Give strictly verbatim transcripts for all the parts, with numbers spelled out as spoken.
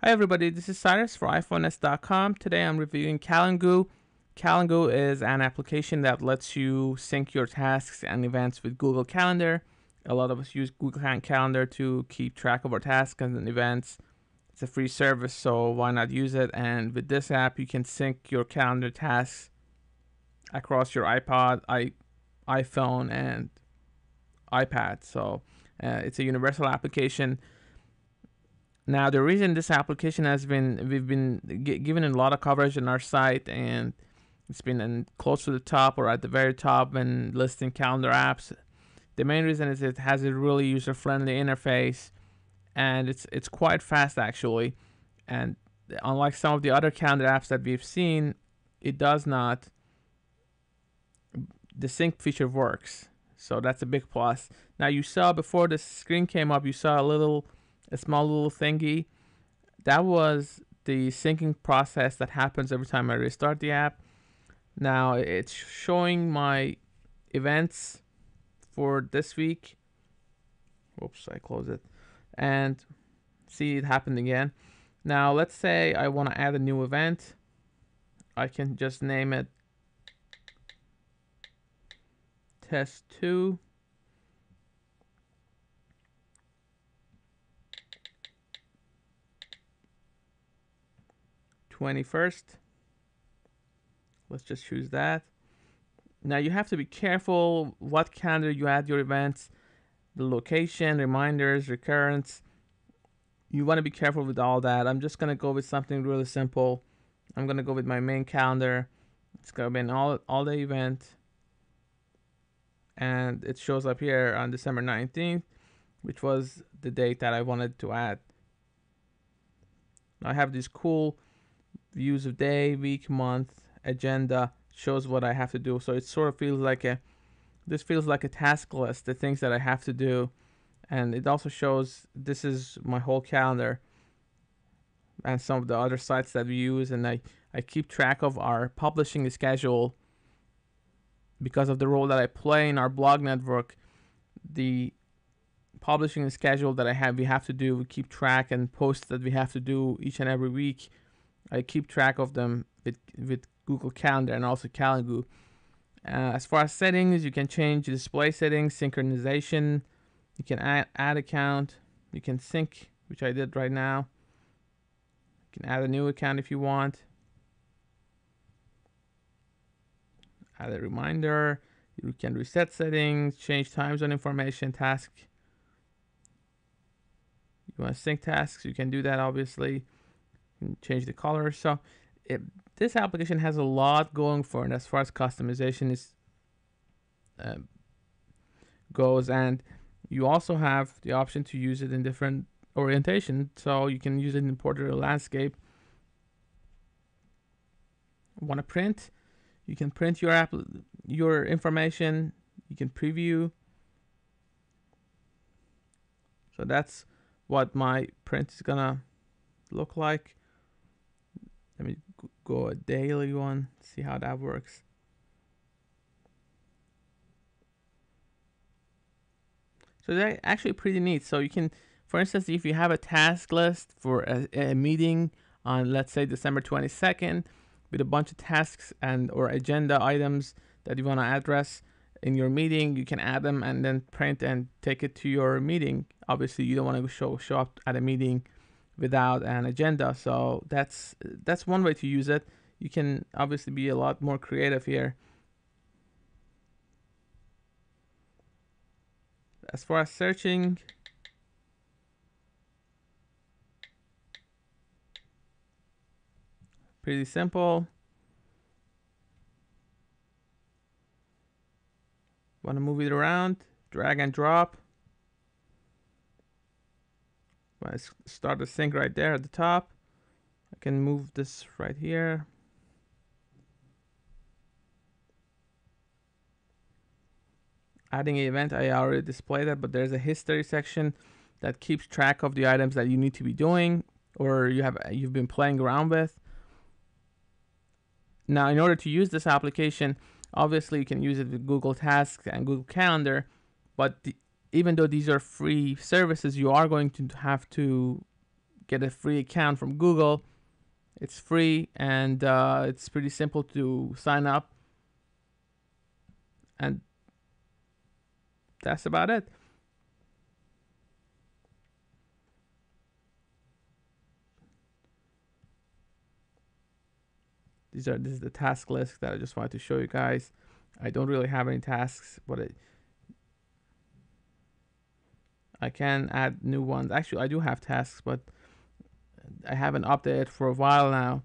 Hi everybody, this is Cyrus for iPhone S dot com. Today I'm reviewing CalenGoo. CalenGoo is an application that lets you sync your tasks and events with Google Calendar. A lot of us use Google Calendar to keep track of our tasks and events. It's a free service, so why not use it? And with this app, you can sync your calendar tasks across your iPod, i, iPhone, and iPad. So uh, it's a universal application. Now, the reason this application has been, we've been g given a lot of coverage on our site, and it's been in close to the top or at the very top when listing calendar apps. The main reason is it has a really user-friendly interface, and it's, it's quite fast actually. And unlike some of the other calendar apps that we've seen, it does not, the sync feature works. So that's a big plus. Now, you saw before the screen came up, you saw a little A small little thingy. That was the syncing process that happens every time I restart the app. Now it's showing my events for this week. Oops, I closed it. And see, it happened again. Now let's say I want to add a new event. I can just name it Test two. twenty-first. Let's just choose that. Now you have to be careful what calendar you add your events, the location, reminders, recurrence. You want to be careful with all that. I'm just going to go with something really simple. I'm going to go with my main calendar. It's going to be an all, all day event. And it shows up here on December nineteenth, which was the date that I wanted to add. Now I have these cool views of day, week, month, agenda, shows what I have to do. So it sort of feels like a, this feels like a task list, the things that I have to do. And it also shows, this is my whole calendar and some of the other sites that we use. And I, I keep track of our publishing schedule because of the role that I play in our blog network. The publishing schedule that I have, we have to do, we keep track, and posts that we have to do each and every week. I keep track of them with, with Google Calendar and also CalenGoo. Uh, as far as settings, you can change display settings, synchronization. You can add, add account. You can sync, which I did right now. You can add a new account if you want. Add a reminder. You can reset settings, change time zone information, task. You want to sync tasks, you can do that obviously. Change the color. So it, this application has a lot going for it as far as customization is uh, goes, and you also have the option to use it in different orientation, so you can use it in portrait or landscape. Want to print? You can print your app, your information. You can preview. So that's what my print is gonna look like. Let me go a daily one, see how that works. So they're actually pretty neat. So you can, for instance, if you have a task list for a, a meeting on, let's say, December twenty-second, with a bunch of tasks and or agenda items that you want to address in your meeting, you can add them and then print and take it to your meeting. Obviously, you don't want to show, show up at a meeting without an agenda. So that's that's one way to use it. You can obviously be a lot more creative here. As far as searching, pretty simple. Want to move it around, drag and drop. I start the sync right there at the top. I can move this right here. Adding an event, I already displayed that, but there's a history section that keeps track of the items that you need to be doing or you have you've been playing around with. Now, in order to use this application, obviously you can use it with Google Tasks and Google Calendar, but the even though these are free services, you are going to have to get a free account from Google. It's free, and uh, it's pretty simple to sign up. And that's about it. These are, this is the task list that I just wanted to show you guys. I don't really have any tasks, but it, I can add new ones. Actually, I do have tasks, but I haven't updated for a while now.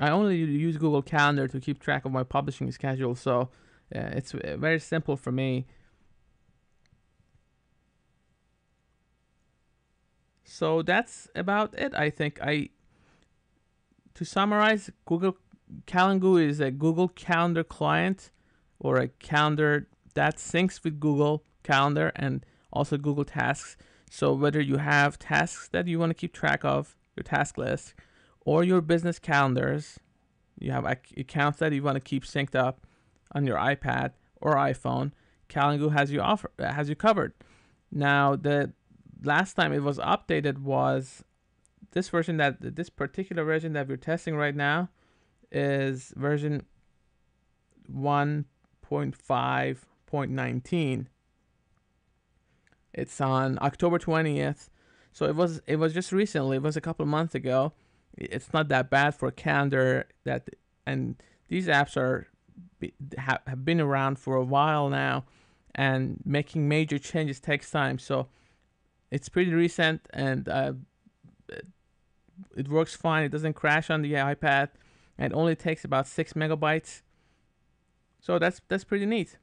I only use Google Calendar to keep track of my publishing schedule, so uh, it's very simple for me. So that's about it, I think. I To summarize, Google CalenGoo is a Google Calendar client, or a calendar that syncs with Google Calendar and also Google Tasks. So whether you have tasks that you want to keep track of, your task list, or your business calendars, you have accounts that you want to keep synced up on your iPad or iPhone, CalenGoo has you offer has you covered. Now, the last time it was updated was this version that this particular version that we're testing right now is version one point five point nineteen. It's on October twentieth, so it was it was just recently. It was a couple of months ago. It's not that bad for a calendar that, and these apps are have been around for a while now, and making major changes takes time. So it's pretty recent, and uh, it works fine. It doesn't crash on the iPad, and it only takes about six megabytes. So that's that's pretty neat.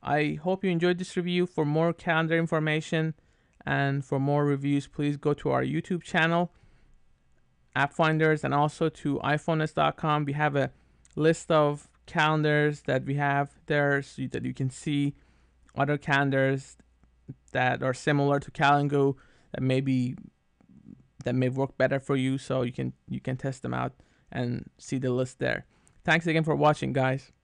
I hope you enjoyed this review. For more calendar information and for more reviews, please go to our YouTube channel, AppFinders, and also to iPhones dot com. We have a list of calendars that we have there so that you can see other calendars that are similar to CalenGoo that may be that may work better for you, so you can you can test them out and see the list there. Thanks again for watching, guys.